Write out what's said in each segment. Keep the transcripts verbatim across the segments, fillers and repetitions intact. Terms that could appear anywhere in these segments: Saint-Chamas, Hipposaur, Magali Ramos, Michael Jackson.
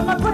I love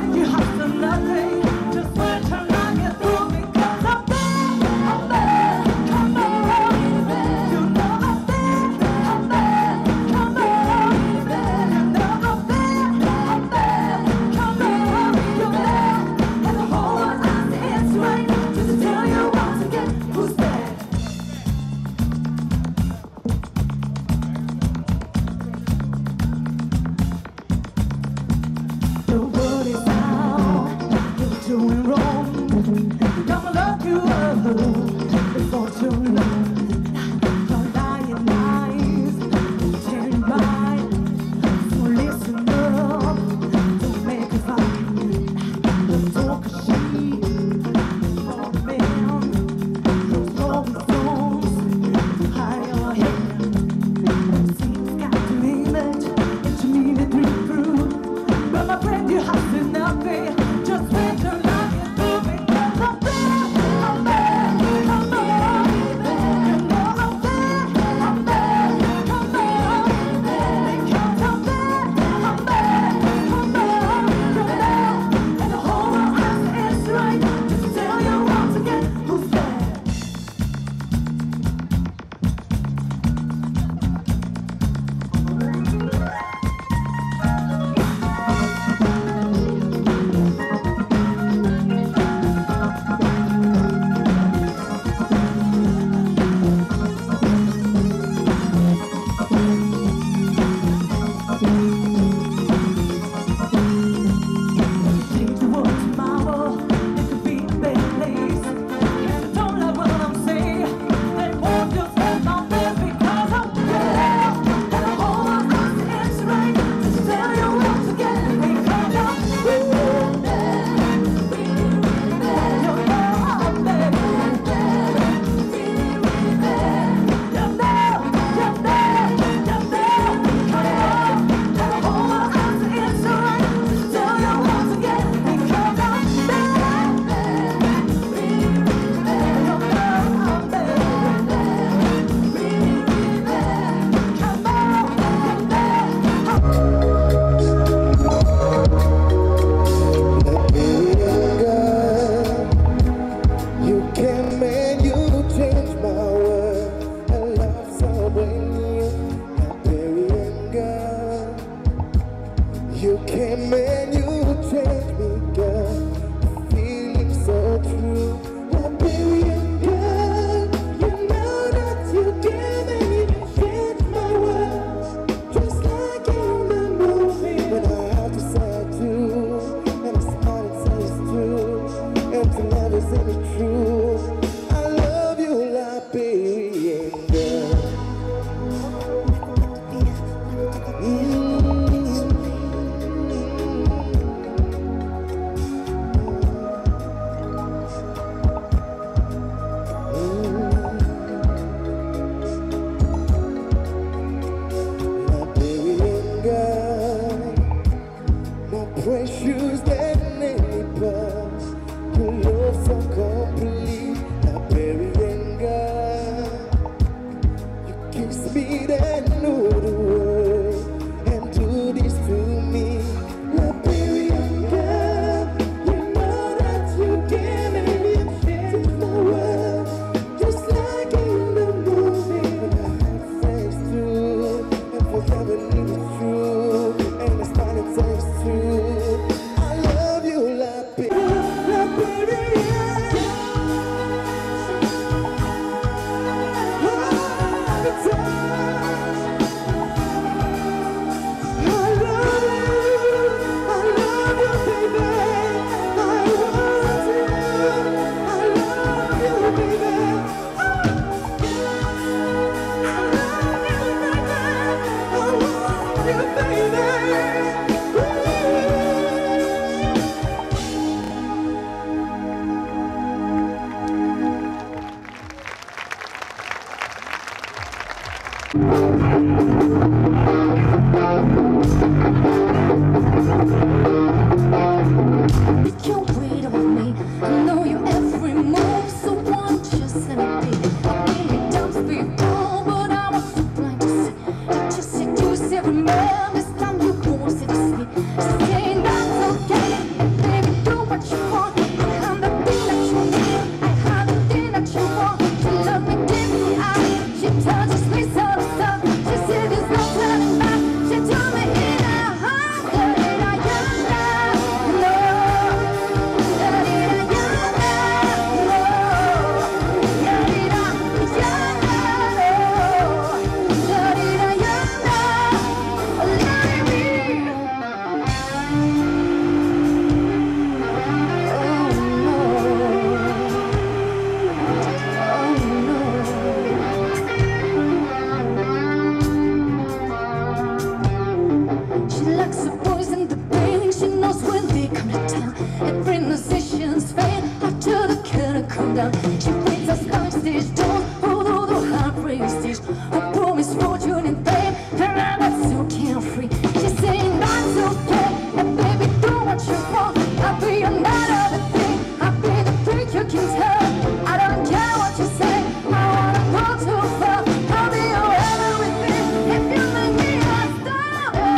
was windy come to town, and bring the musicians fade after the curtain come down. She waits us backstage doors, although the heart breaks stage. I promise fortune and fame, and I was so carefree. She's saying that's okay, and baby do what you want. I'll be your man of the thing, I'll be the freak you can tell. I don't care what you say, I wanna go too far. I'll be your everything, if you make me a star. Da-da-da,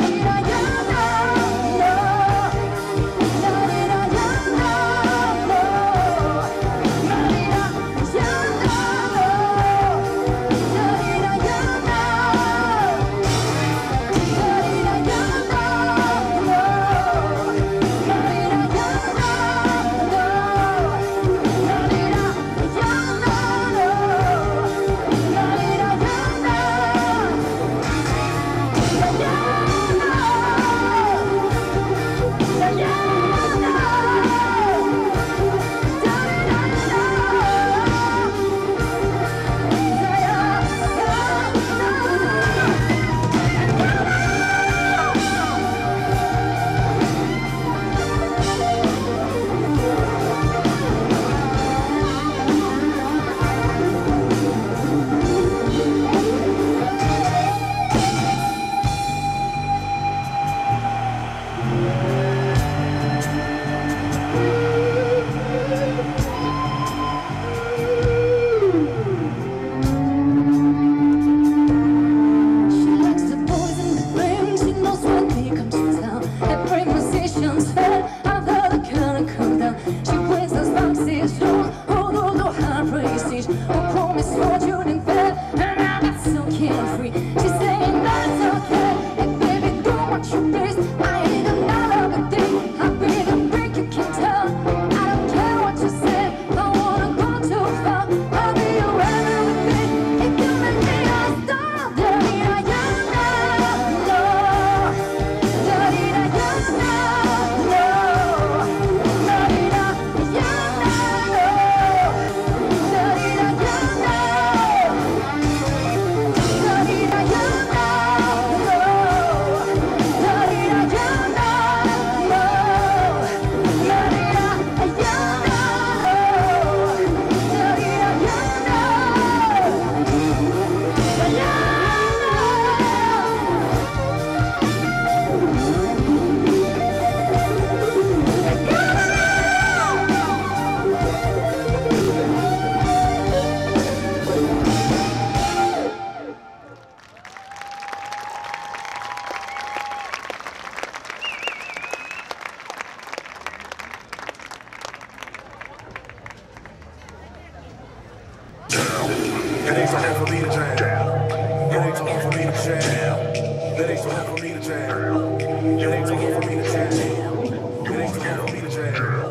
true.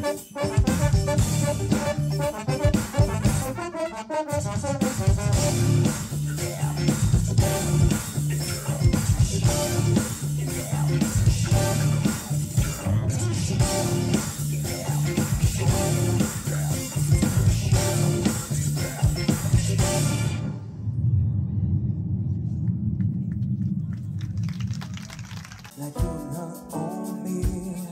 Like you've not owned me,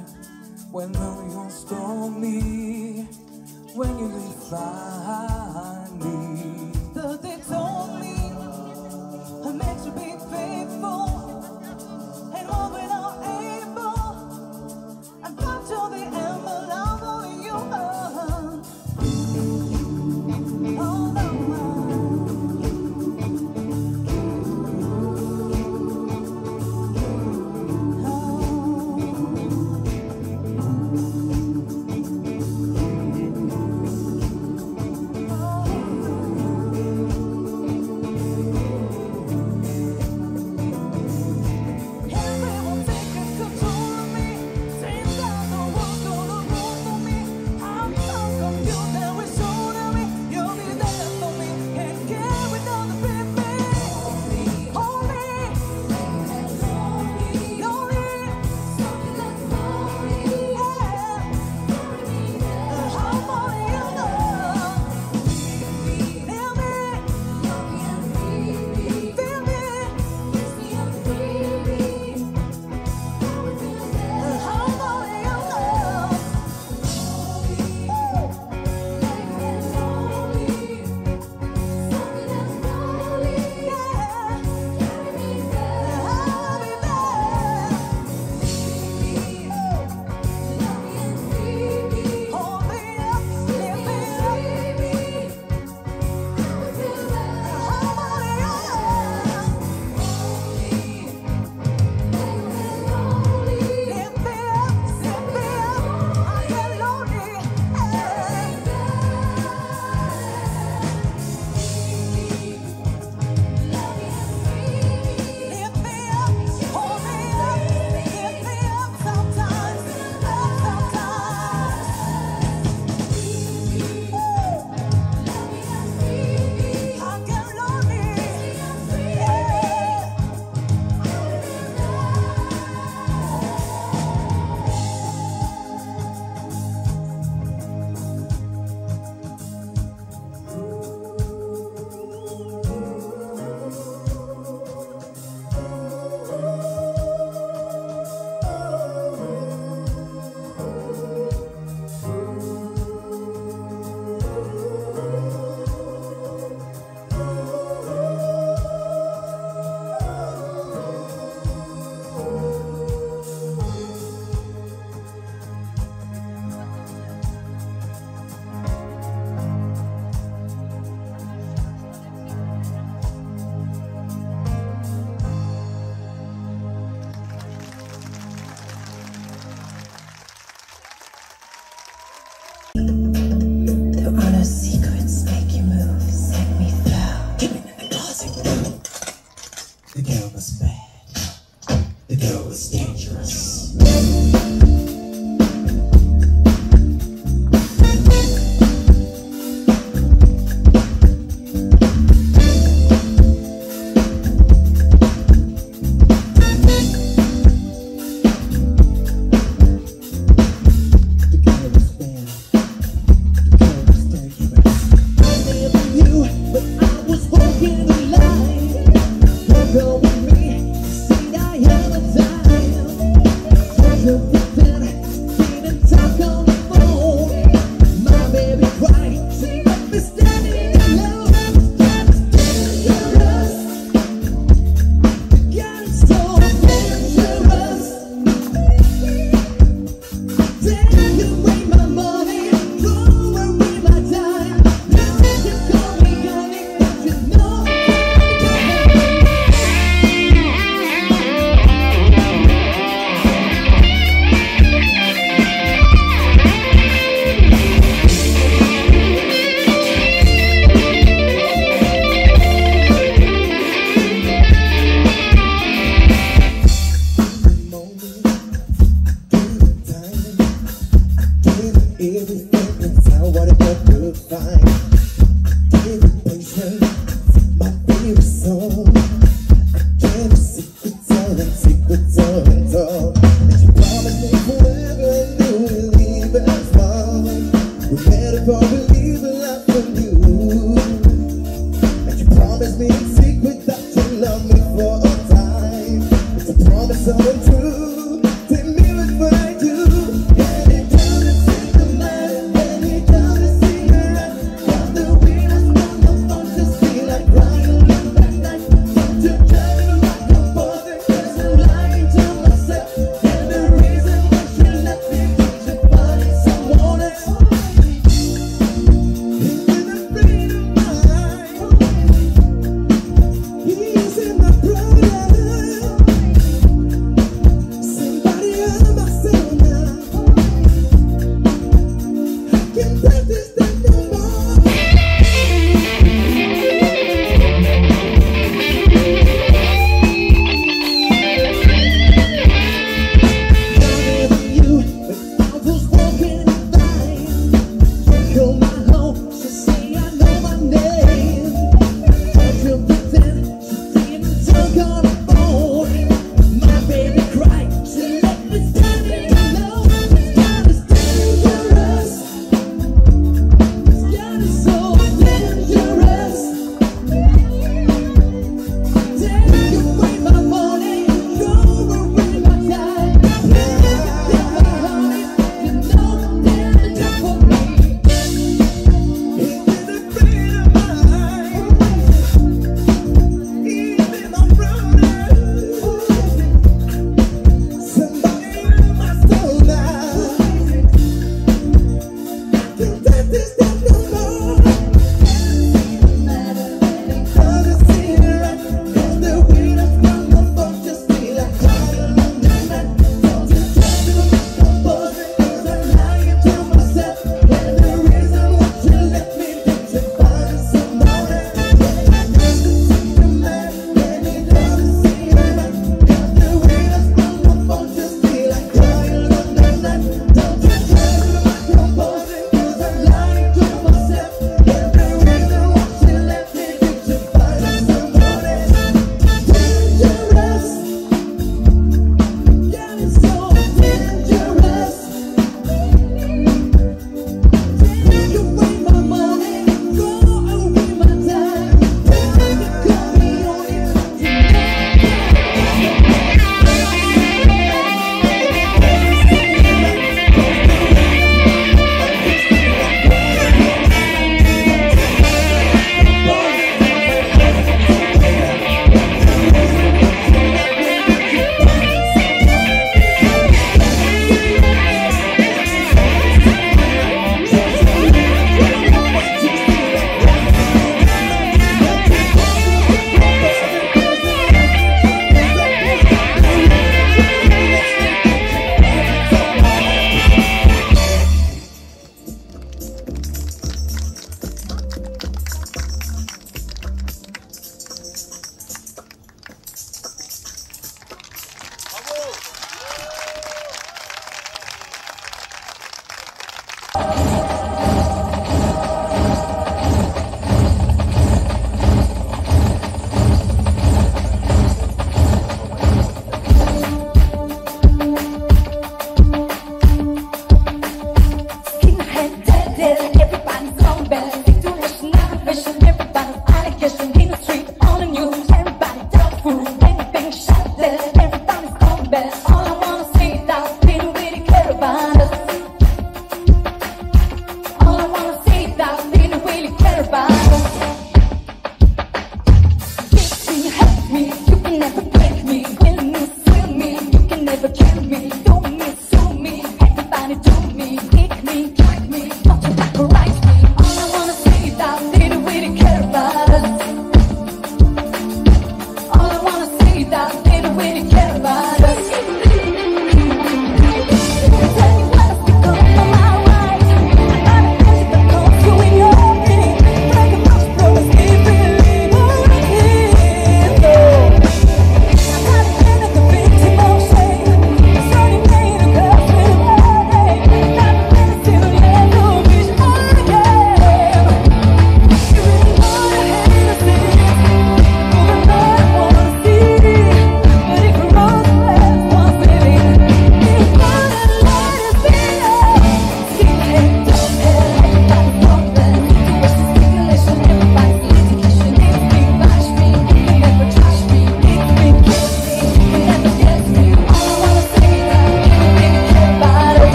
when no you stole me, when you did find me. Though they told me I meant to be faithful, and all when I'm able, I'm come to the end, but I'm only human. Oh, no. Oh, Didn't make me sound what it was to find. Didn't place me, my favorite song. I can't secret all and secret all and all. And you promised me forever and you will leave us all. We're better for believing love from you. And you promised me in secret that you love me for a time. It's a promise so untrue. What I do, and it doesn't seem to matter, and it doesn't seem to matter.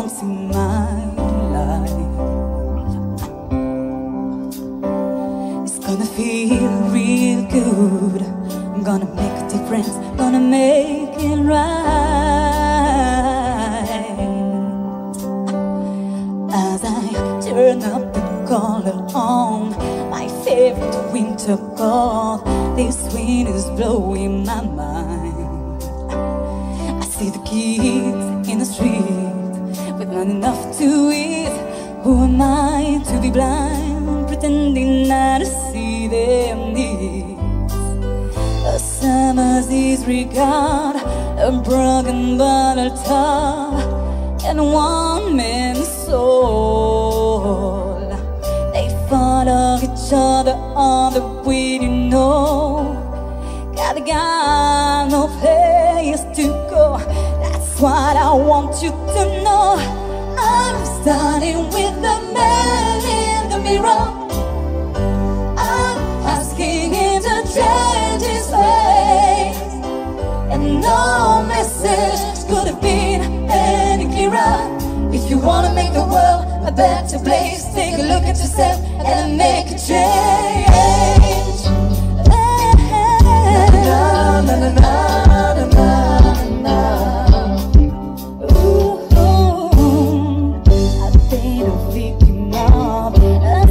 storms in my life. It's gonna feel real good. I'm gonna make a difference, gonna make it right. As I turn up the collar on my favorite winter coat, this wind is blowing my mind. I see the kids in the street with not enough to eat. Who am I to be blind, pretending not to see their needs? A summer's disregard, a broken bottle top, and one man's soul. They follow each other on the way, you know. Gotta got no place to go. That's what I want you to know. I'm starting with the man in the mirror. I'm asking him to change his ways. And no message could have been any clearer. If you wanna make the world a better place, take a look at yourself and make a change. Na, na, na, na, na, na, na. Ooh, I've been a victim of a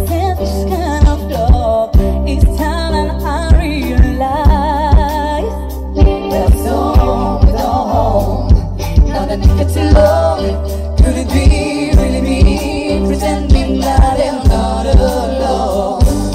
selfish kind of love. It's time and I realize that's all with all home. Not a nigga to love. Could it be, really be, pretending that I'm not alone?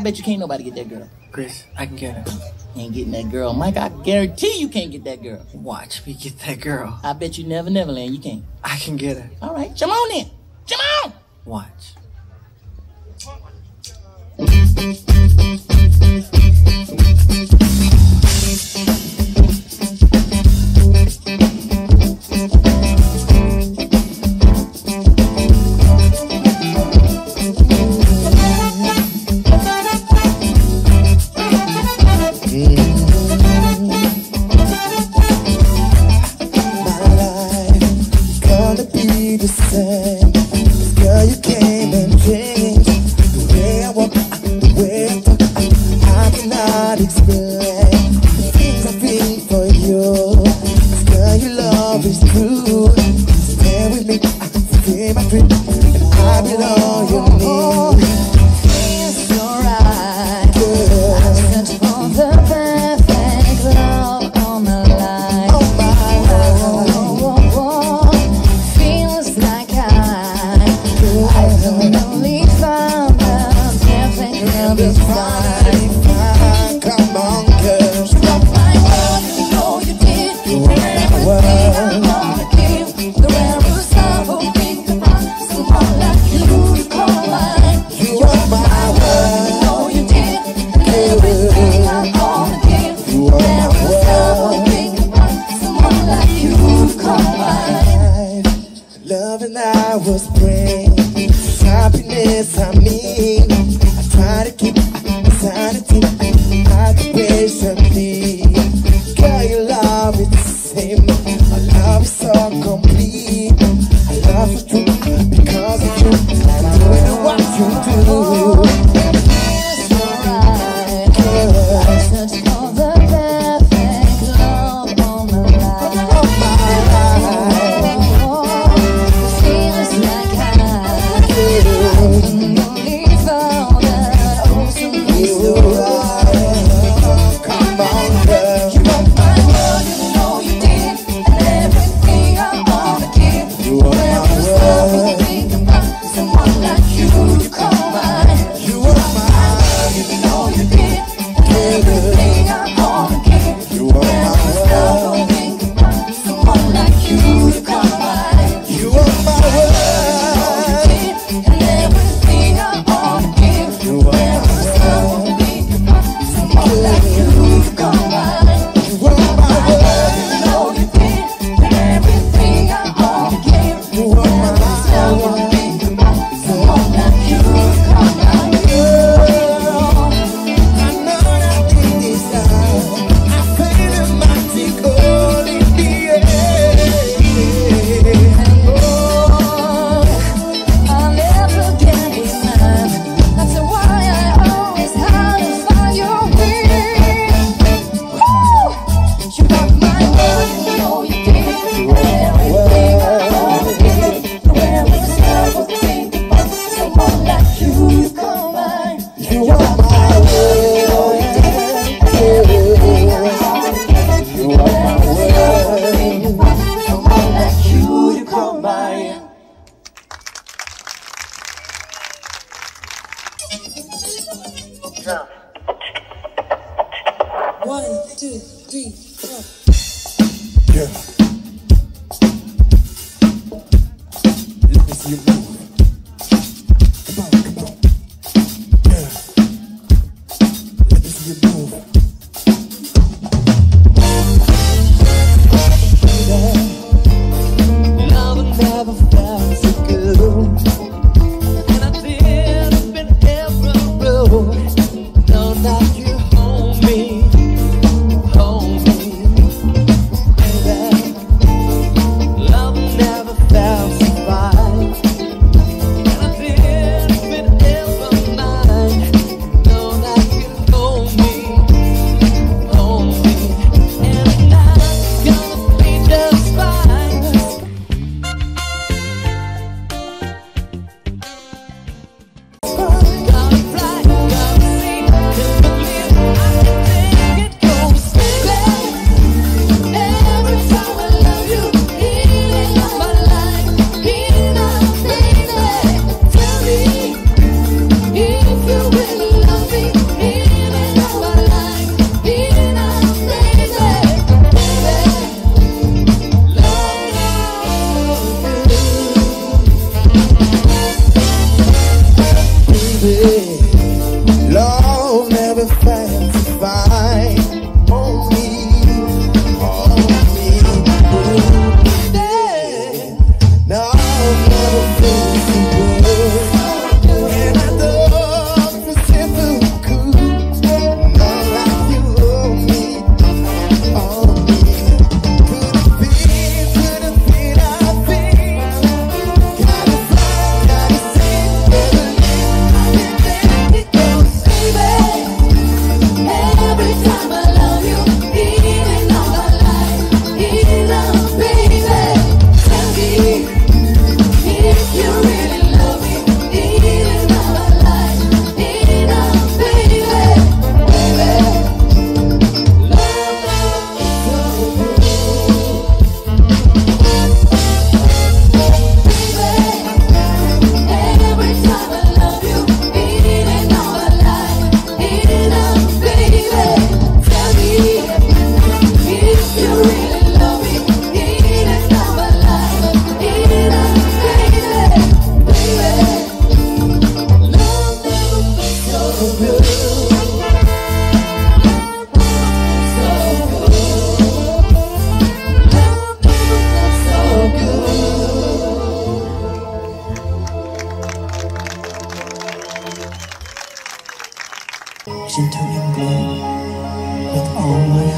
I bet you can't nobody get that girl. Chris, I can get her. Ain't getting that girl. Mike, I guarantee you can't get that girl. Watch me get that girl. I bet you never, never land. You can't. I can get her. All right, come on then. Come on. Watch.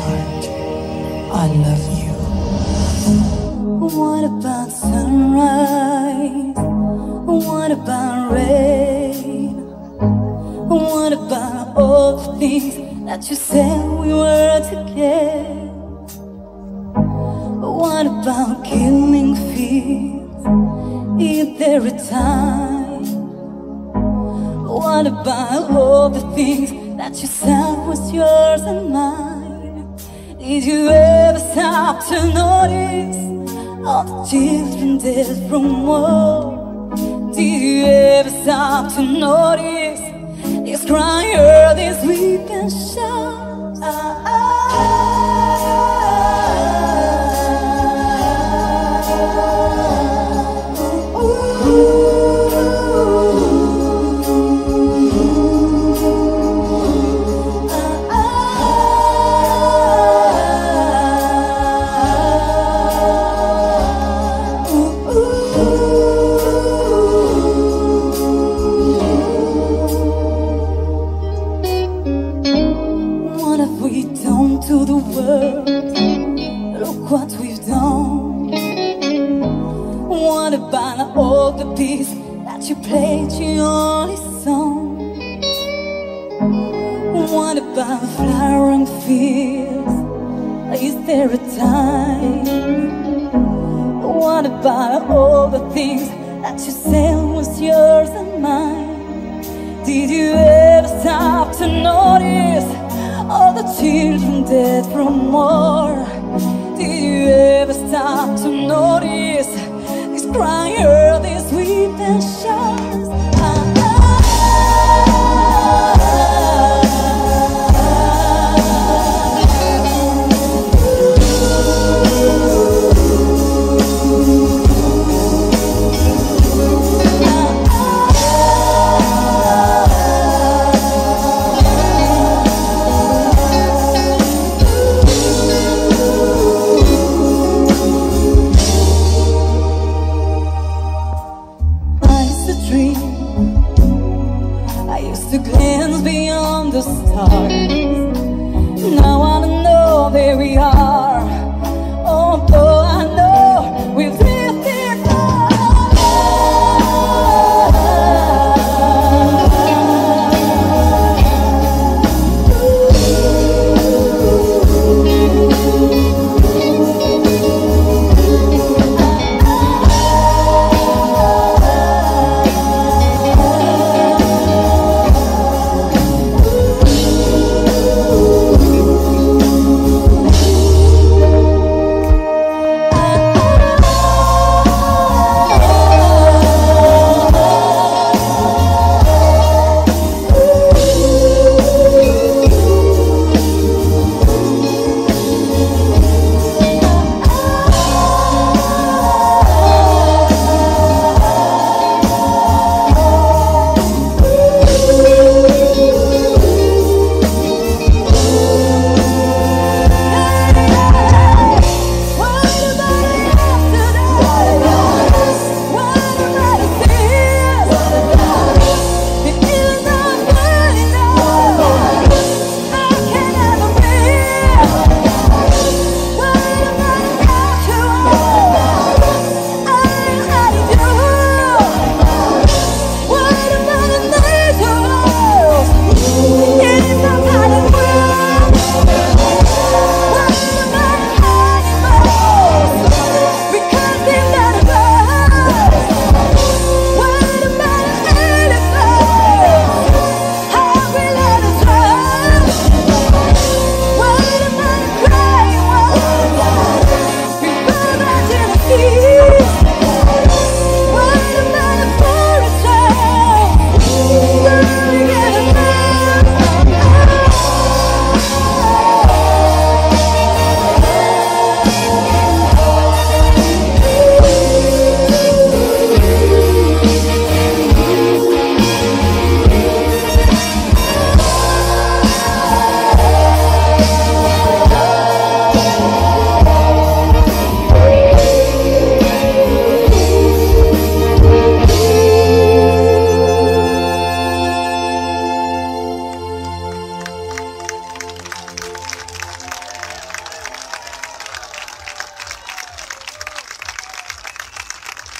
heart, I love you. What about sunrise? What about rain? What about all the things that you said we were together? What about killing fears in every time? What about all the things that you said was yours and mine? Did you ever stop to notice all the differences from all? Did you ever stop to notice this cry or this weep and shout? Ah, ah. I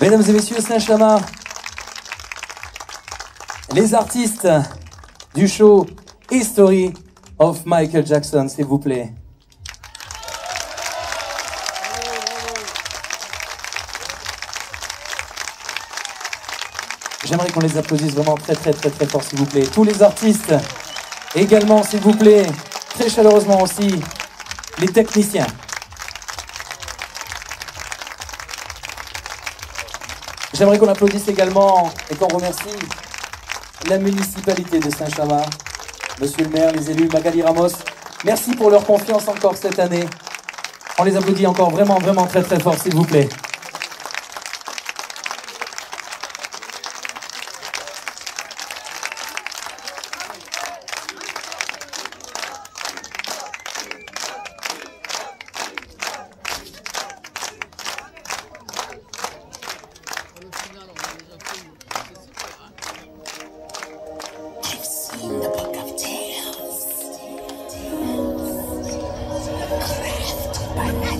Mesdames et messieurs, Saint-Chamas, les artistes du show History of Michael Jackson, s'il vous plaît. J'aimerais qu'on les applaudisse vraiment très très très très fort, s'il vous plaît. Tous les artistes également, s'il vous plaît, très chaleureusement aussi, les techniciens. J'aimerais qu'on applaudisse également et qu'on remercie la municipalité de Saint-Chamas, monsieur le maire, les élus, Magali Ramos. Merci pour leur confiance encore cette année. On les applaudit encore vraiment, vraiment très très fort, s'il vous plaît. Bye.